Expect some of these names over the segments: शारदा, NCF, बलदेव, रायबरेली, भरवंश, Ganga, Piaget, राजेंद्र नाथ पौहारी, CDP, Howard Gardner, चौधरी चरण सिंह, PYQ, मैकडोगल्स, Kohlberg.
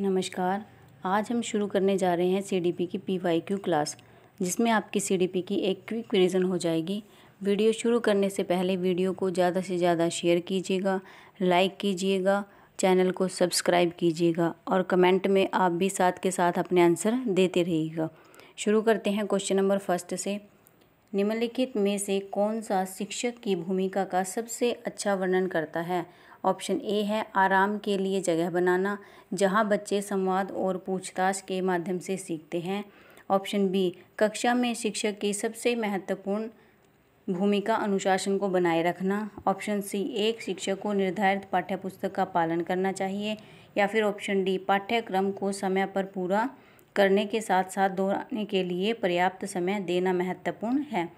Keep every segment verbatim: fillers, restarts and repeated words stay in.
नमस्कार, आज हम शुरू करने जा रहे हैं सीडीपी की पीवाईक्यू क्लास, जिसमें आपकी सीडीपी की एक क्विक रिवीजन हो जाएगी। वीडियो शुरू करने से पहले वीडियो को ज़्यादा से ज़्यादा शेयर कीजिएगा, लाइक कीजिएगा, चैनल को सब्सक्राइब कीजिएगा और कमेंट में आप भी साथ के साथ अपने आंसर देते रहिएगा। शुरू करते हैं क्वेश्चन नंबर फर्स्ट से। निम्नलिखित में से कौन सा शिक्षक की भूमिका का सबसे अच्छा वर्णन करता है? ऑप्शन ए है आराम के लिए जगह बनाना, जहां बच्चे संवाद और पूछताछ के माध्यम से सीखते हैं। ऑप्शन बी, कक्षा में शिक्षक की सबसे महत्वपूर्ण भूमिका अनुशासन को बनाए रखना। ऑप्शन सी, एक शिक्षक को निर्धारित पाठ्यपुस्तक का पालन करना चाहिए। या फिर ऑप्शन डी, पाठ्यक्रम को समय पर पूरा करने के साथ साथ दोहराने के लिए पर्याप्त समय देना महत्वपूर्ण है।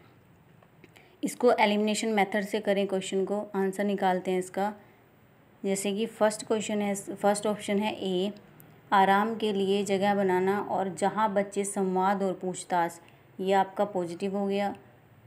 इसको एलिमिनेशन मेथड से करें, क्वेश्चन को आंसर निकालते हैं इसका। जैसे कि फर्स्ट क्वेश्चन है, फर्स्ट ऑप्शन है ए, आराम के लिए जगह बनाना और जहां बच्चे संवाद और पूछताछ, ये आपका पॉजिटिव हो गया।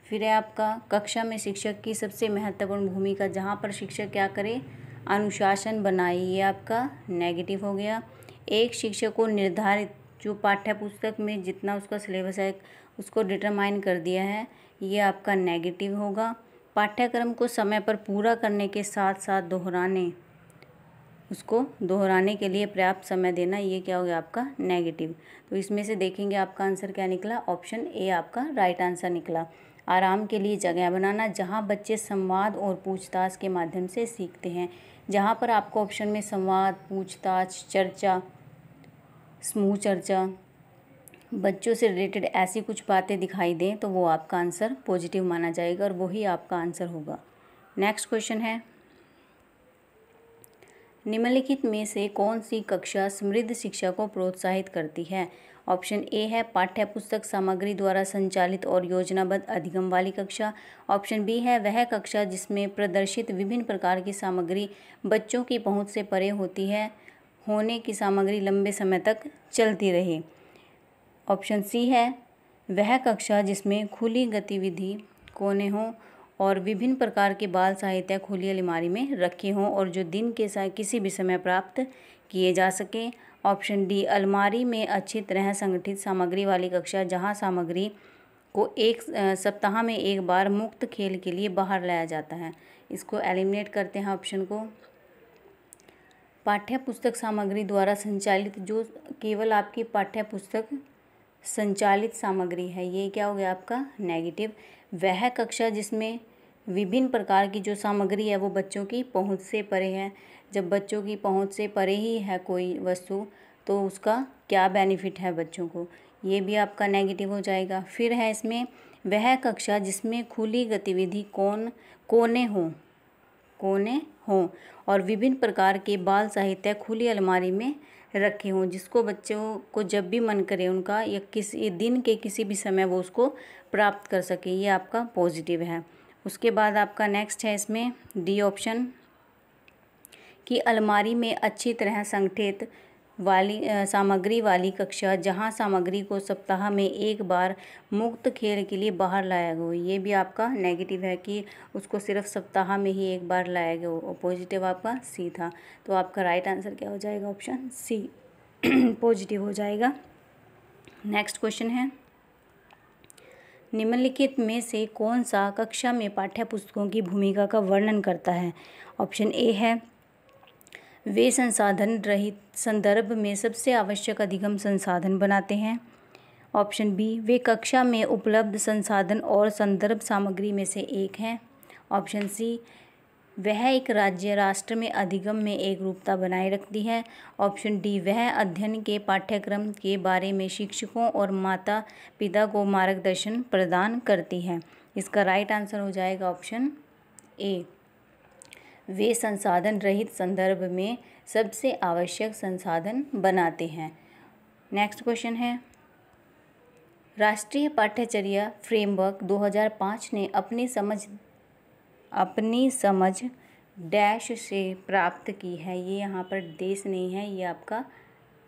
फिर है आपका कक्षा में शिक्षक की सबसे महत्वपूर्ण भूमिका, जहां पर शिक्षक क्या करे, अनुशासन बनाए, ये आपका नेगेटिव हो गया। एक शिक्षक को निर्धारित, जो पाठ्यपुस्तक में जितना उसका सिलेबस है उसको डिटरमाइन कर दिया है, ये आपका नेगेटिव होगा। पाठ्यक्रम को समय पर पूरा करने के साथ साथ दोहराने उसको दोहराने के लिए पर्याप्त समय देना, ये क्या हो गया आपका नेगेटिव। तो इसमें से देखेंगे आपका आंसर क्या निकला। ऑप्शन ए आपका राइट आंसर निकला, आराम के लिए जगह बनाना जहां बच्चे संवाद और पूछताछ के माध्यम से सीखते हैं। जहां पर आपको ऑप्शन में संवाद, पूछताछ, चर्चा, समूह चर्चा, बच्चों से रिलेटेड ऐसी कुछ बातें दिखाई दें तो वो आपका आंसर पॉजिटिव माना जाएगा और वही आपका आंसर होगा। नेक्स्ट क्वेश्चन है, निम्नलिखित में से कौन सी कक्षा समृद्ध शिक्षा को प्रोत्साहित करती है? ऑप्शन ए है पाठ्यपुस्तक सामग्री द्वारा संचालित और योजनाबद्ध अधिगम वाली कक्षा। ऑप्शन बी है वह कक्षा जिसमें प्रदर्शित विभिन्न प्रकार की सामग्री बच्चों की पहुँच से परे होती है, होने की सामग्री लंबे समय तक चलती रहे। ऑप्शन सी है वह कक्षा जिसमें खुली गतिविधि कोने हों और विभिन्न प्रकार के बाल साहित्य खुली अलमारी में रखे हों और जो दिन के साथ किसी भी समय प्राप्त किए जा सके। ऑप्शन डी, अलमारी में अच्छी तरह संगठित सामग्री वाली कक्षा जहां सामग्री को एक सप्ताह में एक बार मुक्त खेल के लिए बाहर लाया जाता है। इसको एलिमिनेट करते हैं ऑप्शन को। पाठ्यपुस्तक सामग्री द्वारा संचालित, जो केवल आपकी पाठ्यपुस्तक संचालित सामग्री है, ये क्या हो गया आपका नेगेटिव। वह कक्षा जिसमें विभिन्न प्रकार की जो सामग्री है वो बच्चों की पहुंच से परे है। जब बच्चों की पहुंच से परे ही है कोई वस्तु तो उसका क्या बेनिफिट है बच्चों को, ये भी आपका नेगेटिव हो जाएगा। फिर है इसमें वह कक्षा जिसमें खुली गतिविधि कौन कोने हों कोने हों और विभिन्न प्रकार के बाल साहित्य खुली अलमारी में रखे हों, जिसको बच्चों को जब भी मन करे उनका या किसी दिन के किसी भी समय वो उसको प्राप्त कर सके, ये आपका पॉजिटिव है। उसके बाद आपका नेक्स्ट है इसमें डी ऑप्शन कि अलमारी में अच्छी तरह संगठित वाली सामग्री वाली कक्षा जहां सामग्री को सप्ताह में एक बार मुक्त खेल के लिए बाहर लाया गया, ये भी आपका नेगेटिव है कि उसको सिर्फ सप्ताह में ही एक बार लाया गया और पॉजिटिव आपका सी था। तो आपका राइट आंसर क्या हो जाएगा, ऑप्शन सी पॉजिटिव हो जाएगा। नेक्स्ट क्वेश्चन है, निम्नलिखित में से कौन सा कक्षा में पाठ्यपुस्तकों की भूमिका का वर्णन करता है? ऑप्शन ए है वे संसाधन रहित संदर्भ में सबसे आवश्यक अधिगम संसाधन बनाते हैं। ऑप्शन बी, वे कक्षा में उपलब्ध संसाधन और संदर्भ सामग्री में से एक हैं। ऑप्शन सी, वह एक राज्य राष्ट्र में अधिगम में एक रूपता बनाए रखती है। ऑप्शन डी, वह अध्ययन के पाठ्यक्रम के बारे में शिक्षकों और माता पिता को मार्गदर्शन प्रदान करती है। इसका राइट आंसर हो जाएगा ऑप्शन ए, वे संसाधन रहित संदर्भ में सबसे आवश्यक संसाधन बनाते हैं। नेक्स्ट क्वेश्चन है, राष्ट्रीय पाठ्यचर्या फ्रेमवर्क दो हज़ार पाँच ने अपनी समझ अपनी समझ डैश से प्राप्त की है। ये यहाँ पर देश नहीं है, ये आपका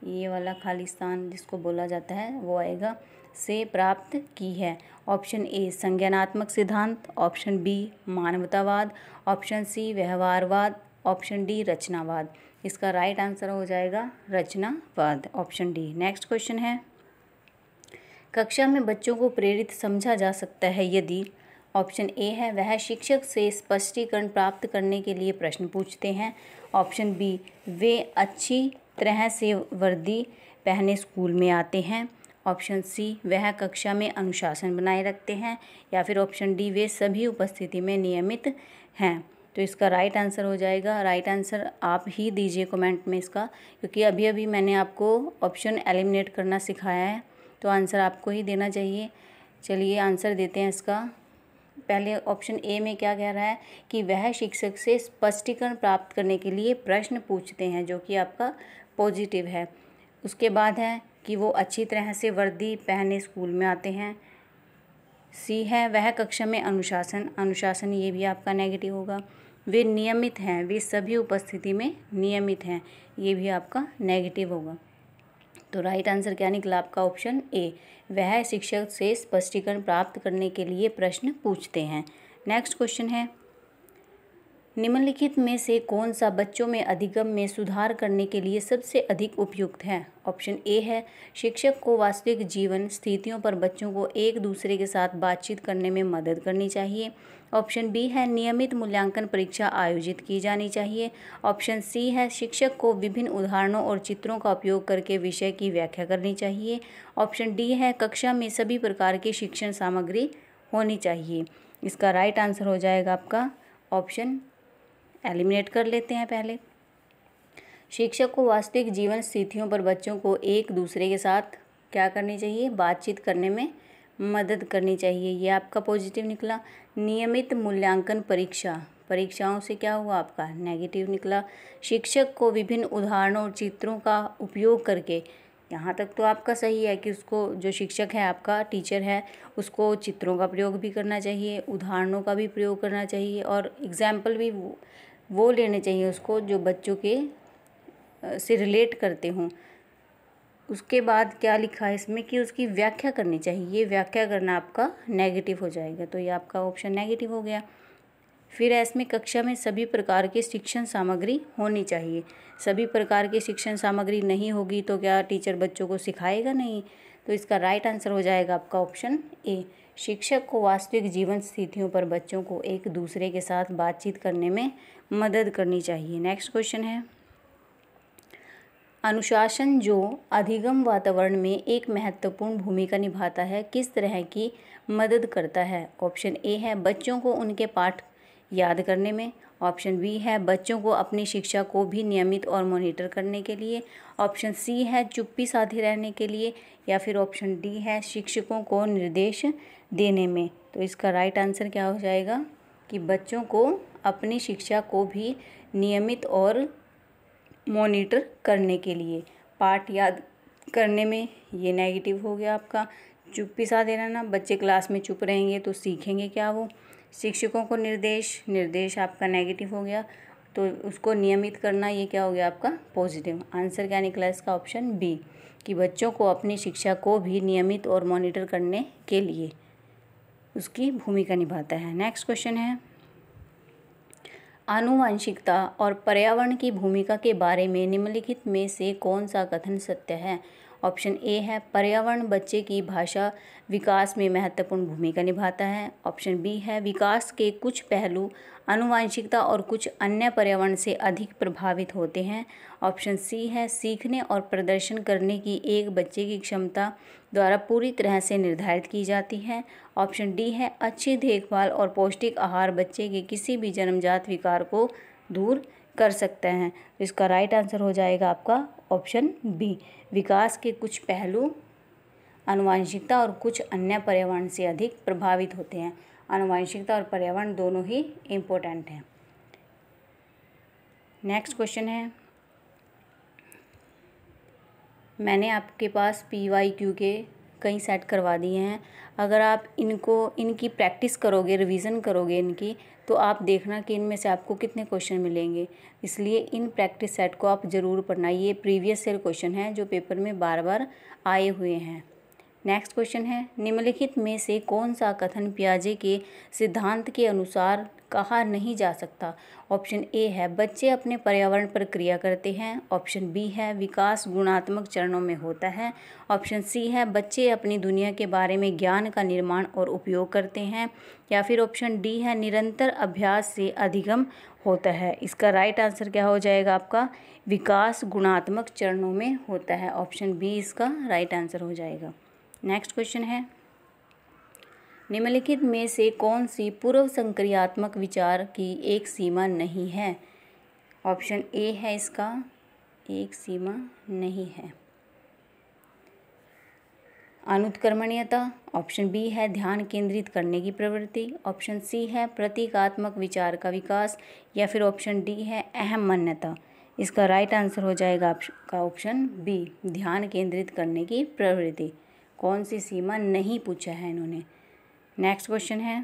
ये वाला खालिस्तान जिसको बोला जाता है वो आएगा, से प्राप्त की है। ऑप्शन ए, संज्ञानात्मक सिद्धांत। ऑप्शन बी, मानवतावाद। ऑप्शन सी, व्यवहारवाद। ऑप्शन डी, रचनावाद। इसका राइट आंसर हो जाएगा रचनावाद, ऑप्शन डी। नेक्स्ट क्वेश्चन है, कक्षा में बच्चों को प्रेरित समझा जा सकता है यदि, ऑप्शन ए है वह शिक्षक से स्पष्टीकरण प्राप्त करने के लिए प्रश्न पूछते हैं, ऑप्शन बी वे अच्छी तरह से वर्दी पहने स्कूल में आते हैं, ऑप्शन सी वह कक्षा में अनुशासन बनाए रखते हैं, या फिर ऑप्शन डी वे सभी उपस्थिति में नियमित हैं। तो इसका राइट आंसर हो जाएगा, राइट आंसर आप ही दीजिए कमेंट में इसका, क्योंकि अभी अभी मैंने आपको ऑप्शन एलिमिनेट करना सिखाया है तो आंसर आपको ही देना चाहिए। चलिए आंसर देते हैं इसका। पहले ऑप्शन ए में क्या कह रहा है कि वह शिक्षक से स्पष्टीकरण प्राप्त करने के लिए प्रश्न पूछते हैं, जो कि आपका पॉजिटिव है। उसके बाद है कि वो अच्छी तरह से वर्दी पहने स्कूल में आते हैं। सी है वह कक्षा में अनुशासन, अनुशासन ये भी आपका नेगेटिव होगा। वे नियमित हैं, वे सभी उपस्थिति में नियमित हैं, ये भी आपका नेगेटिव होगा। तो राइट आंसर क्या निकला आपका, ऑप्शन ए वह शिक्षक से स्पष्टीकरण प्राप्त करने के लिए प्रश्न पूछते हैं। नेक्स्ट क्वेश्चन है, निम्नलिखित में से कौन सा बच्चों में अधिगम में सुधार करने के लिए सबसे अधिक उपयुक्त है? ऑप्शन ए है शिक्षक को वास्तविक जीवन स्थितियों पर बच्चों को एक दूसरे के साथ बातचीत करने में मदद करनी चाहिए, ऑप्शन बी है नियमित मूल्यांकन परीक्षा आयोजित की जानी चाहिए, ऑप्शन सी है शिक्षक को विभिन्न उदाहरणों और चित्रों का उपयोग करके विषय की व्याख्या करनी चाहिए, ऑप्शन डी है कक्षा में सभी प्रकार की शिक्षण सामग्री होनी चाहिए। इसका राइट आंसर हो जाएगा आपका ऑप्शन, एलिमिनेट कर लेते हैं पहले, शिक्षक को वास्तविक जीवन स्थितियों पर बच्चों को एक दूसरे के साथ क्या करनी चाहिए, बातचीत करने में मदद करनी चाहिए, ये आपका पॉजिटिव निकला। नियमित मूल्यांकन परीक्षा, परीक्षाओं से क्या हुआ आपका नेगेटिव निकला। शिक्षक को विभिन्न उदाहरणों और चित्रों का उपयोग करके, यहाँ तक तो आपका सही है कि उसको जो शिक्षक है आपका टीचर है उसको चित्रों का प्रयोग भी करना चाहिए, उदाहरणों का भी प्रयोग करना चाहिए और एग्जाम्पल भी वो लेने चाहिए उसको जो बच्चों के से रिलेट करते हों। उसके बाद क्या लिखा है इसमें कि उसकी व्याख्या करनी चाहिए, ये व्याख्या करना आपका नेगेटिव हो जाएगा, तो ये आपका ऑप्शन नेगेटिव हो गया। फिर इसमें कक्षा में सभी प्रकार की शिक्षण सामग्री होनी चाहिए, सभी प्रकार की शिक्षण सामग्री नहीं होगी तो क्या टीचर बच्चों को सिखाएगा नहीं, तो इसका राइट आंसर हो जाएगा आपका ऑप्शन ए शिक्षक को वास्तविक जीवन स्थितियों पर बच्चों को एक दूसरे के साथ बातचीत करने में मदद करनी चाहिए। नेक्स्ट क्वेश्चन है, अनुशासन जो अधिगम वातावरण में एक महत्वपूर्ण भूमिका निभाता है किस तरह की मदद करता है? ऑप्शन ए है बच्चों को उनके पाठ याद करने में, ऑप्शन बी है बच्चों को अपनी शिक्षा को भी नियमित और मॉनिटर करने के लिए, ऑप्शन सी है चुप्पी साधे रहने के लिए, या फिर ऑप्शन डी है शिक्षकों को निर्देश देने में। तो इसका राइट आंसर क्या हो जाएगा कि बच्चों को अपनी शिक्षा को भी नियमित और मॉनिटर करने के लिए, पाठ याद करने में ये नेगेटिव हो गया आपका। चुप्पी साधे रहना, बच्चे क्लास में चुप रहेंगे तो सीखेंगे क्या वो। शिक्षकों को निर्देश, निर्देश आपका नेगेटिव हो गया, तो उसको नियमित करना ये क्या हो गया आपका पॉजिटिव। आंसर क्या निकला इसका, ऑप्शन बी कि बच्चों को अपनी शिक्षा को भी नियमित और मॉनिटर करने के लिए उसकी भूमिका निभाता है। नेक्स्ट क्वेश्चन है, आनुवंशिकता और पर्यावरण की भूमिका के बारे में निम्नलिखित में से कौन सा कथन सत्य है? ऑप्शन ए है पर्यावरण बच्चे की भाषा विकास में महत्वपूर्ण भूमिका निभाता है, ऑप्शन बी है विकास के कुछ पहलू आनुवंशिकता और कुछ अन्य पर्यावरण से अधिक प्रभावित होते हैं, ऑप्शन सी है सीखने और प्रदर्शन करने की एक बच्चे की क्षमता द्वारा पूरी तरह से निर्धारित की जाती है, ऑप्शन डी है अच्छी देखभाल और पौष्टिक आहार बच्चे के किसी भी जन्मजात विकार को दूर कर सकते हैं। इसका राइट आंसर हो जाएगा आपका ऑप्शन बी विकास के कुछ पहलू आनुवंशिकता और कुछ अन्य पर्यावरण से अधिक प्रभावित होते हैं। आनुवंशिकता और पर्यावरण दोनों ही इम्पोर्टेंट हैं। नेक्स्ट क्वेश्चन है, मैंने आपके पास पी वाई क्यू के कई सेट करवा दिए हैं, अगर आप इनको इनकी प्रैक्टिस करोगे, रिवीजन करोगे इनकी, तो आप देखना कि इनमें से आपको कितने क्वेश्चन मिलेंगे, इसलिए इन प्रैक्टिस सेट को आप ज़रूर पढ़ना। ये प्रीवियस ईयर क्वेश्चन हैं जो पेपर में बार बार आए हुए हैं। नेक्स्ट क्वेश्चन है, निम्नलिखित में से कौन सा कथन पियाजे के सिद्धांत के अनुसार कहा नहीं जा सकता। ऑप्शन ए है बच्चे अपने पर्यावरण पर क्रिया करते हैं। ऑप्शन बी है विकास गुणात्मक चरणों में होता है। ऑप्शन सी है बच्चे अपनी दुनिया के बारे में ज्ञान का निर्माण और उपयोग करते हैं। या फिर ऑप्शन डी है निरंतर अभ्यास से अधिगम होता है। इसका राइट आंसर क्या हो जाएगा आपका? विकास गुणात्मक चरणों में होता है। ऑप्शन बी इसका राइट आंसर हो जाएगा। नेक्स्ट क्वेश्चन है निम्नलिखित में से कौन सी पूर्व संक्रियात्मक विचार की एक सीमा नहीं है? ऑप्शन ए है इसका एक सीमा नहीं है। अनुत्कर्मण्यता। ऑप्शन बी है ध्यान केंद्रित करने की प्रवृत्ति। ऑप्शन सी है प्रतीकात्मक विचार का विकास। या फिर ऑप्शन डी है अहम मान्यता। इसका राइट आंसर हो जाएगा आपका ऑप्शन बी ध्यान केंद्रित करने की प्रवृत्ति। कौन सी सीमा नहीं पूछा है इन्होंने। नेक्स्ट क्वेश्चन है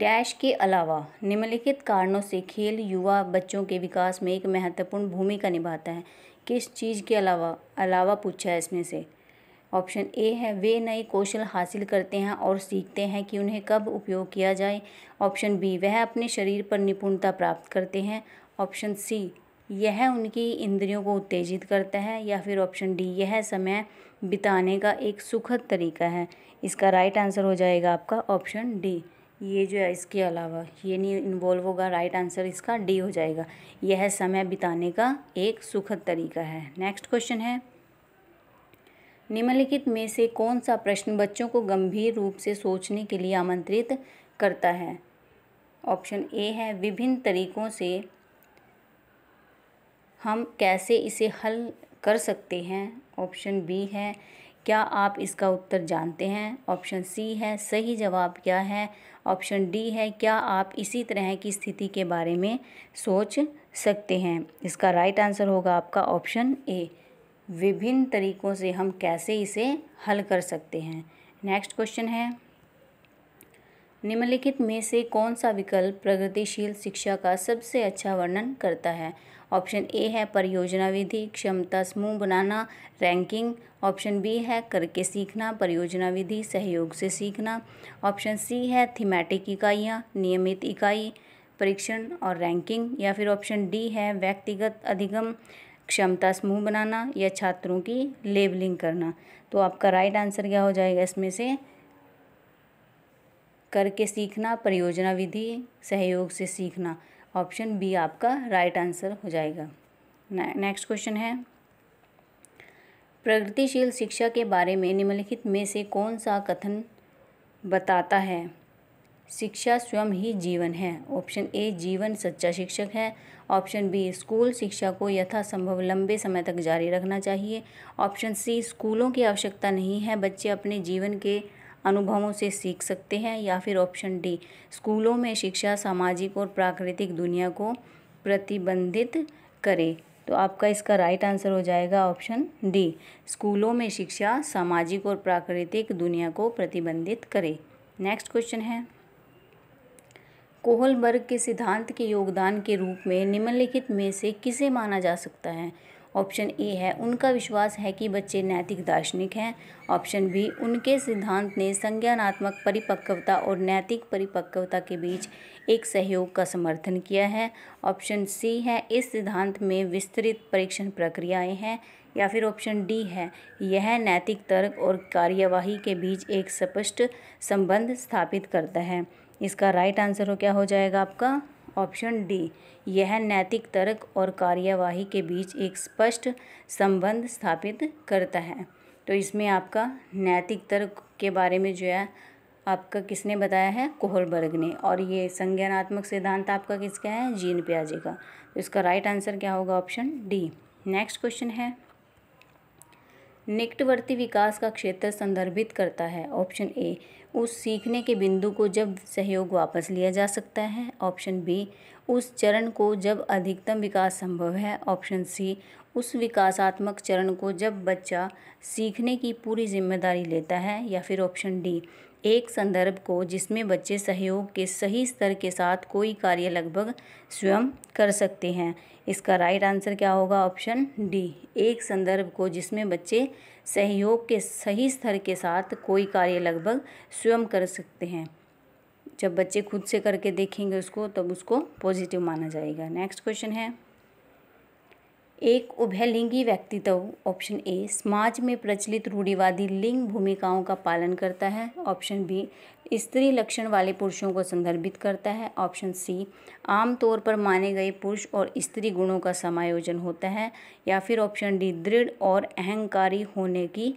डैश के अलावा निम्नलिखित कारणों से खेल युवा बच्चों के विकास में एक महत्वपूर्ण भूमिका निभाता है। किस चीज़ के अलावा अलावा पूछा है इसमें से। ऑप्शन ए है वे नए कौशल हासिल करते हैं और सीखते हैं कि उन्हें कब उपयोग किया जाए। ऑप्शन बी वह अपने शरीर पर निपुणता प्राप्त करते हैं। ऑप्शन सी यह उनकी इंद्रियों को उत्तेजित करता है। या फिर ऑप्शन डी यह समय बिताने का एक सुखद तरीका है। इसका राइट आंसर हो जाएगा आपका ऑप्शन डी। ये जो है इसके अलावा ये नहीं इन्वॉल्व होगा। राइट आंसर इसका डी हो जाएगा, यह समय बिताने का एक सुखद तरीका है। नेक्स्ट क्वेश्चन है निम्नलिखित में से कौन सा प्रश्न बच्चों को गंभीर रूप से सोचने के लिए आमंत्रित करता है। ऑप्शन ए है विभिन्न तरीकों से हम कैसे इसे हल कर सकते हैं। ऑप्शन बी है क्या आप इसका उत्तर जानते हैं। ऑप्शन सी है सही जवाब क्या है। ऑप्शन डी है क्या आप इसी तरह की स्थिति के बारे में सोच सकते हैं। इसका राइट आंसर होगा आपका ऑप्शन ए विभिन्न तरीकों से हम कैसे इसे हल कर सकते हैं। नेक्स्ट क्वेश्चन है निम्नलिखित में से कौन सा विकल्प प्रगतिशील शिक्षा का सबसे अच्छा वर्णन करता है। ऑप्शन ए है परियोजना विधि, क्षमता समूह बनाना, रैंकिंग। ऑप्शन बी है करके सीखना, परियोजना विधि, सहयोग से सीखना। ऑप्शन सी है थीमेटिक इकाइयाँ, नियमित इकाई, परीक्षण और रैंकिंग। या फिर ऑप्शन डी है व्यक्तिगत अधिगम, क्षमता समूह बनाना या छात्रों की लेबलिंग करना। तो आपका राइट आंसर क्या हो जाएगा इसमें से? करके सीखना, परियोजना विधि, सहयोग से सीखना। ऑप्शन बी आपका राइट आंसर हो जाएगा। नेक्स्ट क्वेश्चन है प्रगतिशील शिक्षा के बारे में निम्नलिखित में से कौन सा कथन बताता है शिक्षा स्वयं ही जीवन है। ऑप्शन ए जीवन सच्चा शिक्षक है। ऑप्शन बी स्कूल शिक्षा को यथासंभव लंबे समय तक जारी रखना चाहिए। ऑप्शन सी स्कूलों की आवश्यकता नहीं है, बच्चे अपने जीवन के अनुभवों से सीख सकते हैं। या फिर ऑप्शन डी स्कूलों में शिक्षा सामाजिक और प्राकृतिक दुनिया को प्रतिबंधित करे। तो आपका इसका राइट आंसर हो जाएगा ऑप्शन डी स्कूलों में शिक्षा सामाजिक और प्राकृतिक दुनिया को प्रतिबंधित करे। नेक्स्ट क्वेश्चन है कोहलबर्ग के सिद्धांत के योगदान के रूप में निम्नलिखित में से किसे माना जा सकता है। ऑप्शन ए है उनका विश्वास है कि बच्चे नैतिक दार्शनिक हैं। ऑप्शन बी उनके सिद्धांत ने संज्ञानात्मक परिपक्वता और नैतिक परिपक्वता के बीच एक सहयोग का समर्थन किया है। ऑप्शन सी है इस सिद्धांत में विस्तृत परीक्षण प्रक्रियाएं हैं। या फिर ऑप्शन डी है यह नैतिक तर्क और कार्यवाही के बीच एक स्पष्ट संबंध स्थापित करता है। इसका राइट आंसर क्या हो जाएगा आपका? ऑप्शन डी यह नैतिक तर्क और कार्यवाही के बीच एक स्पष्ट संबंध स्थापित करता है। तो इसमें आपका नैतिक तर्क के बारे में जो है आपका किसने बताया है? कोहलबर्ग ने। और ये संज्ञानात्मक सिद्धांत आपका किसका है? जीन पियाजे का। तो इसका राइट आंसर क्या होगा? Option D. नेक्स्ट क्वेश्चन है निकटवर्ती विकास का क्षेत्र संदर्भित करता है। ऑप्शन ए उस सीखने के बिंदु को जब सहयोग वापस लिया जा सकता है। ऑप्शन बी उस चरण को जब अधिकतम विकास संभव है। ऑप्शन सी उस विकासात्मक चरण को जब बच्चा सीखने की पूरी जिम्मेदारी लेता है। या फिर ऑप्शन डी एक संदर्भ को जिसमें बच्चे सहयोग के सही स्तर के साथ कोई कार्य लगभग स्वयं कर सकते हैं। इसका राइट आंसर क्या होगा? ऑप्शन डी एक संदर्भ को जिसमें बच्चे सहयोग के सही स्तर के साथ कोई कार्य लगभग स्वयं कर सकते हैं। जब बच्चे खुद से करके देखेंगे उसको तब उसको पॉजिटिव माना जाएगा। नेक्स्ट क्वेश्चन है, एक उभयलिंगी व्यक्तित्व ऑप्शन ए समाज में प्रचलित रूढ़िवादी लिंग भूमिकाओं का पालन करता है, ऑप्शन बी स्त्री लक्षण वाले पुरुषों को संदर्भित करता है, ऑप्शन सी आमतौर पर माने गए पुरुष और स्त्री गुणों का समायोजन होता है, या फिर ऑप्शन डी दृढ़ और अहंकारी होने की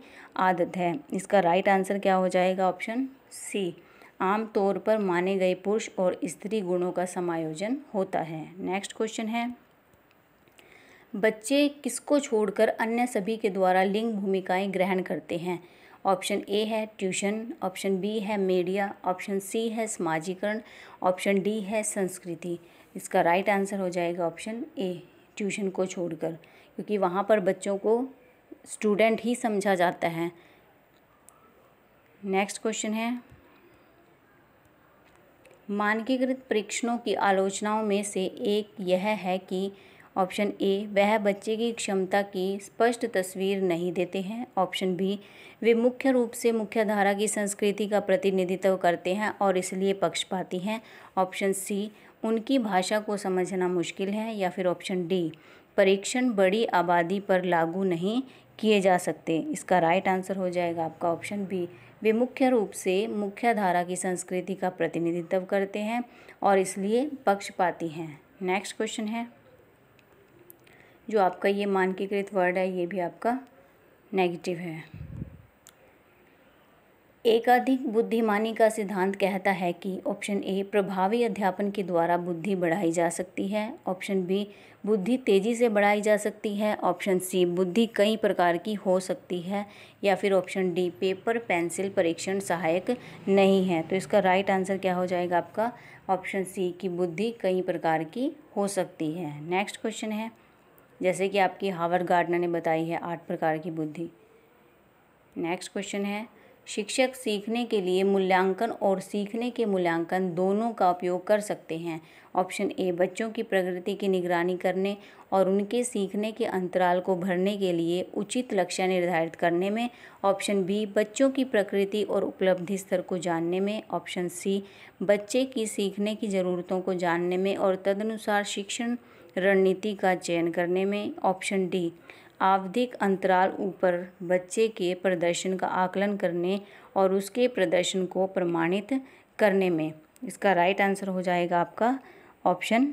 आदत है। इसका राइट आंसर क्या हो जाएगा? ऑप्शन सी आमतौर पर माने गए पुरुष और स्त्री गुणों का समायोजन होता है। नेक्स्ट क्वेश्चन है, बच्चे किसको छोड़कर अन्य सभी के द्वारा लिंग भूमिकाएं ग्रहण करते हैं? ऑप्शन ए है ट्यूशन, ऑप्शन बी है मीडिया, ऑप्शन सी है समाजीकरण, ऑप्शन डी है संस्कृति। इसका राइट आंसर हो जाएगा ऑप्शन ए, ट्यूशन को छोड़कर, क्योंकि वहाँ पर बच्चों को स्टूडेंट ही समझा जाता है। नेक्स्ट क्वेश्चन है, मानकीकृत परीक्षणों की आलोचनाओं में से एक यह है कि ऑप्शन ए वह बच्चे की क्षमता की स्पष्ट तस्वीर नहीं देते हैं, ऑप्शन बी वे मुख्य रूप से मुख्यधारा की संस्कृति का प्रतिनिधित्व करते हैं और इसलिए पक्षपाती हैं, ऑप्शन सी उनकी भाषा को समझना मुश्किल है, या फिर ऑप्शन डी परीक्षण बड़ी आबादी पर लागू नहीं किए जा सकते। इसका राइट आंसर हो जाएगा आपका ऑप्शन बी, वे मुख्य रूप से मुख्यधारा की संस्कृति का प्रतिनिधित्व करते हैं और इसलिए पक्षपाती हैं। नेक्स्ट क्वेश्चन है, जो आपका ये मानकीकृत वर्ड है ये भी आपका नेगेटिव है। एकाधिक बुद्धिमानी का सिद्धांत कहता है कि ऑप्शन ए प्रभावी अध्यापन के द्वारा बुद्धि बढ़ाई जा सकती है, ऑप्शन बी बुद्धि तेजी से बढ़ाई जा सकती है, ऑप्शन सी बुद्धि कई प्रकार की हो सकती है, या फिर ऑप्शन डी पेपर पेंसिल परीक्षण सहायक नहीं है। तो इसका राइट आंसर क्या हो जाएगा आपका? ऑप्शन सी की बुद्धि कई प्रकार की हो सकती है। नेक्स्ट क्वेश्चन है, जैसे कि आपकी हावर्ड गार्डनर ने बताई है आठ प्रकार की बुद्धि। नेक्स्ट क्वेश्चन है, शिक्षक सीखने के लिए मूल्यांकन और सीखने के मूल्यांकन दोनों का उपयोग कर सकते हैं, ऑप्शन ए बच्चों की प्रगति की निगरानी करने और उनके सीखने के अंतराल को भरने के लिए उचित लक्ष्य निर्धारित करने में, ऑप्शन बी बच्चों की प्रकृति और उपलब्धि स्तर को जानने में, ऑप्शन सी बच्चे की सीखने की ज़रूरतों को जानने में और तदनुसार शिक्षण रणनीति का चयन करने में, ऑप्शन डी आवधिक अंतराल ऊपर बच्चे के प्रदर्शन का आकलन करने और उसके प्रदर्शन को प्रमाणित करने में। इसका राइट आंसर हो जाएगा आपका ऑप्शन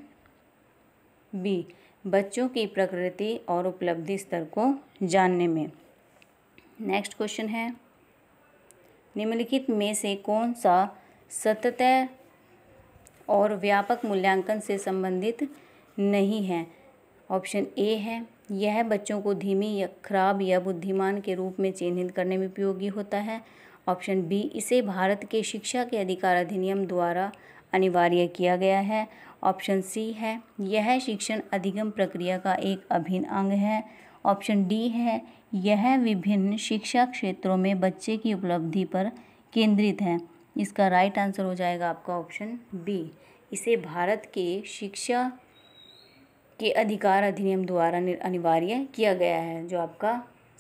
बी, बच्चों की प्रकृति और उपलब्धि स्तर को जानने में। नेक्स्ट क्वेश्चन है, निम्नलिखित में से कौन सा सतत और व्यापक मूल्यांकन से संबंधित नहीं है? ऑप्शन ए है यह बच्चों को धीमी या खराब या बुद्धिमान के रूप में चिन्हित करने में उपयोगी होता है, ऑप्शन बी इसे भारत के शिक्षा के अधिकार अधिनियम द्वारा अनिवार्य किया गया है, ऑप्शन सी है यह शिक्षण अधिगम प्रक्रिया का एक अभिन्न अंग है, ऑप्शन डी है यह विभिन्न शिक्षा क्षेत्रों में बच्चे की उपलब्धि पर केंद्रित है। इसका राइट आंसर हो जाएगा आपका ऑप्शन बी, इसे भारत के शिक्षा के अधिकार अधिनियम द्वारा अनिवार्य किया गया है, जो आपका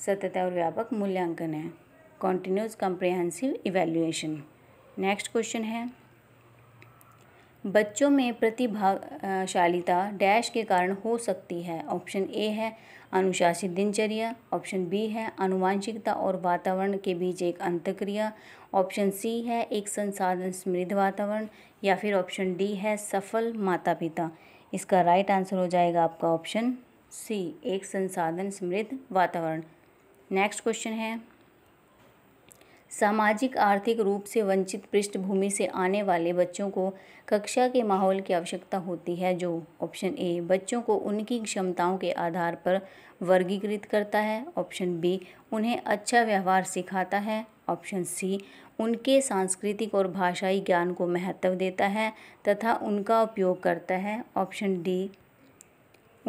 सतत और व्यापक मूल्यांकन है, continuous comprehensive evaluation. Next question है, बच्चों में प्रतिभाशालीता डैश के कारण हो सकती है, ऑप्शन ए है अनुशासित दिनचर्या, ऑप्शन बी है आनुवांशिकता और वातावरण के बीच एक अंतक्रिया, ऑप्शन सी है एक संसाधन समृद्ध वातावरण, या फिर ऑप्शन डी है सफल माता पिता। इसका राइट आंसर हो जाएगा आपका ऑप्शन सी, एक संसाधन समृद्ध वातावरण। नेक्स्ट क्वेश्चन है, सामाजिक आर्थिक रूप से वंचित पृष्ठभूमि से आने वाले बच्चों को कक्षा के माहौल की आवश्यकता होती है, जो ऑप्शन ए बच्चों को उनकी क्षमताओं के आधार पर वर्गीकृत करता है, ऑप्शन बी उन्हें अच्छा व्यवहार सिखाता है, ऑप्शन सी उनके सांस्कृतिक और भाषाई ज्ञान को महत्व देता है तथा उनका उपयोग करता है, ऑप्शन डी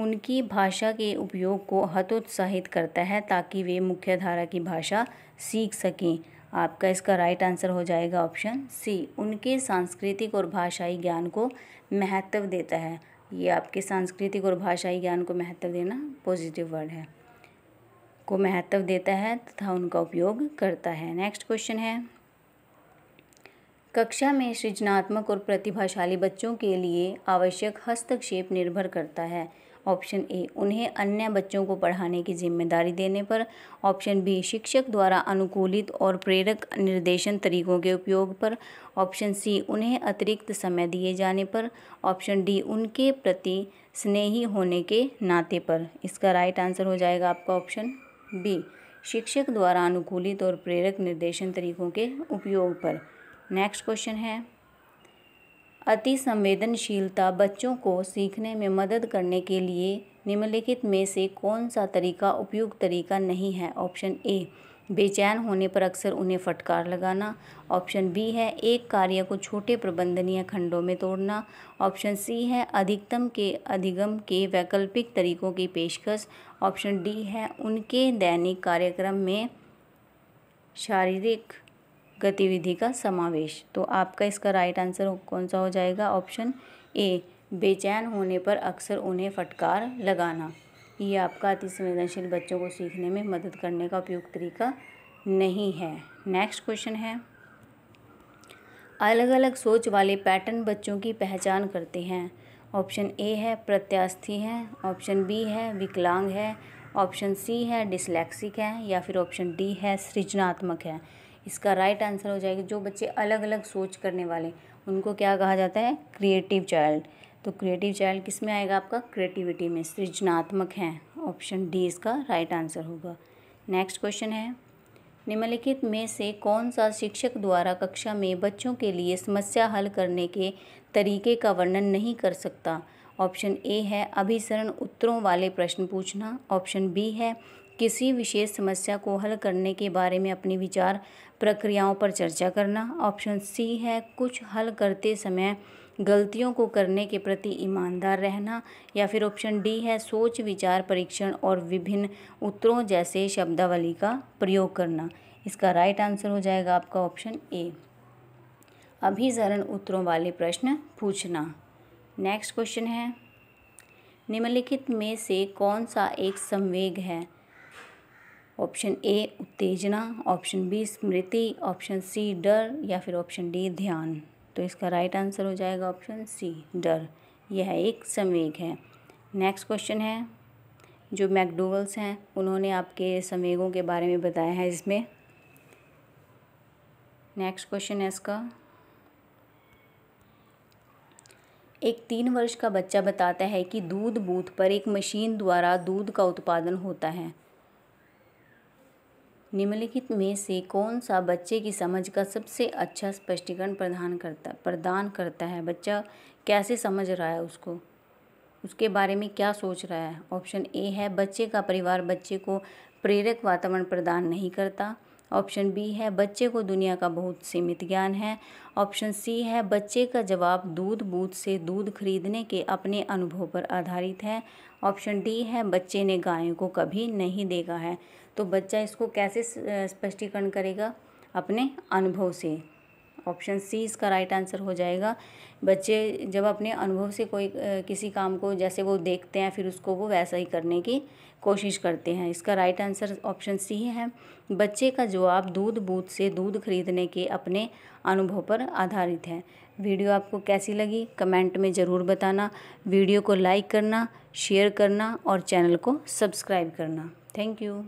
उनकी भाषा के उपयोग को हतोत्साहित करता है ताकि वे मुख्यधारा की भाषा सीख सकें। आपका इसका राइट आंसर हो जाएगा ऑप्शन सी, उनके सांस्कृतिक और भाषाई ज्ञान को महत्व देता है। ये आपके सांस्कृतिक और भाषाई ज्ञान को महत्व देना पॉजिटिव वर्ड है, को महत्व देता है तथा उनका उपयोग करता है। नेक्स्ट क्वेश्चन है, कक्षा में सृजनात्मक और प्रतिभाशाली बच्चों के लिए आवश्यक हस्तक्षेप निर्भर करता है। ऑप्शन ए, उन्हें अन्य बच्चों को पढ़ाने की जिम्मेदारी देने पर। ऑप्शन बी, शिक्षक द्वारा अनुकूलित और प्रेरक निर्देशन तरीकों के उपयोग पर। ऑप्शन सी, उन्हें अतिरिक्त समय दिए जाने पर। ऑप्शन डी, उनके प्रति स्नेही होने के नाते पर। इसका राइट आंसर हो जाएगा आपका ऑप्शन बी, शिक्षक द्वारा अनुकूलित और प्रेरक निर्देशन तरीकों के उपयोग पर। नेक्स्ट क्वेश्चन है, अति संवेदनशीलता बच्चों को सीखने में मदद करने के लिए निम्नलिखित में से कौन सा तरीका उपयुक्त तरीका नहीं है। ऑप्शन ए, बेचैन होने पर अक्सर उन्हें फटकार लगाना। ऑप्शन बी है, एक कार्य को छोटे प्रबंधनीय खंडों में तोड़ना। ऑप्शन सी है, अधिकतम के अधिगम के वैकल्पिक तरीकों की पेशकश। ऑप्शन डी है, उनके दैनिक कार्यक्रम में शारीरिक गतिविधि का समावेश। तो आपका इसका राइट आंसर कौन सा हो जाएगा, ऑप्शन ए, बेचैन होने पर अक्सर उन्हें फटकार लगाना। ये आपका अति संवेदनशील बच्चों को सीखने में मदद करने का उपयुक्त तरीका नहीं है। नेक्स्ट क्वेश्चन है, अलग अलग सोच वाले पैटर्न बच्चों की पहचान करते हैं। ऑप्शन ए है, प्रत्यास्थी है। ऑप्शन बी है, विकलांग है। ऑप्शन सी है, डिस्लेक्सिक है। या फिर ऑप्शन डी है, सृजनात्मक है। इसका राइट आंसर हो जाएगा, जो बच्चे अलग अलग सोच करने वाले उनको क्या कहा जाता है, क्रिएटिव चाइल्ड। तो क्रिएटिव चाइल्ड किस में आएगा आपका, क्रिएटिविटी में, सृजनात्मक हैं। ऑप्शन डी इसका राइट आंसर होगा। नेक्स्ट क्वेश्चन है, निम्नलिखित में से कौन सा शिक्षक द्वारा कक्षा में बच्चों के लिए समस्या हल करने के तरीके का वर्णन नहीं कर सकता। ऑप्शन ए है, अभिसरण उत्तरों वाले प्रश्न पूछना। ऑप्शन बी है, किसी विशेष समस्या को हल करने के बारे में अपने विचार प्रक्रियाओं पर चर्चा करना। ऑप्शन सी है, कुछ हल करते समय गलतियों को करने के प्रति ईमानदार रहना। या फिर ऑप्शन डी है, सोच विचार परीक्षण और विभिन्न उत्तरों जैसे शब्दावली का प्रयोग करना। इसका राइट आंसर हो जाएगा आपका ऑप्शन ए, अभिसरण उत्तरों वाले प्रश्न पूछना। नेक्स्ट क्वेश्चन है, निम्नलिखित में से कौन सा एक संवेग है। ऑप्शन ए, उत्तेजना। ऑप्शन बी, स्मृति। ऑप्शन सी, डर। या फिर ऑप्शन डी, ध्यान। तो इसका राइट आंसर हो जाएगा ऑप्शन सी, डर। यह एक संवेग है। नेक्स्ट क्वेश्चन है, जो मैकडोगल्स हैं उन्होंने आपके संवेगों के बारे में बताया है इसमें। नेक्स्ट क्वेश्चन है इसका, एक तीन वर्ष का बच्चा बताता है कि दूध बूथ पर एक मशीन द्वारा दूध का उत्पादन होता है। निम्नलिखित में से कौन सा बच्चे की समझ का सबसे अच्छा स्पष्टीकरण प्रदान करता प्रदान करता है। बच्चा कैसे समझ रहा है, उसको उसके बारे में क्या सोच रहा है। ऑप्शन ए है, बच्चे का परिवार बच्चे को प्रेरक वातावरण प्रदान नहीं करता। ऑप्शन बी है, बच्चे को दुनिया का बहुत सीमित ज्ञान है। ऑप्शन सी है, बच्चे का जवाब दूध बूथ से दूध खरीदने के अपने अनुभव पर आधारित है। ऑप्शन डी है, बच्चे ने गायों को कभी नहीं देखा है। तो बच्चा इसको कैसे स्पष्टीकरण करेगा, अपने अनुभव से। ऑप्शन सी इसका राइट आंसर हो जाएगा, बच्चे जब अपने अनुभव से कोई किसी काम को जैसे वो देखते हैं फिर उसको वो वैसा ही करने की कोशिश करते हैं। इसका राइट आंसर ऑप्शन सी है, बच्चे का जवाब दूध बूथ से दूध खरीदने के अपने अनुभव पर आधारित है। वीडियो आपको कैसी लगी कमेंट में ज़रूर बताना। वीडियो को लाइक करना, शेयर करना और चैनल को सब्सक्राइब करना। Thank you.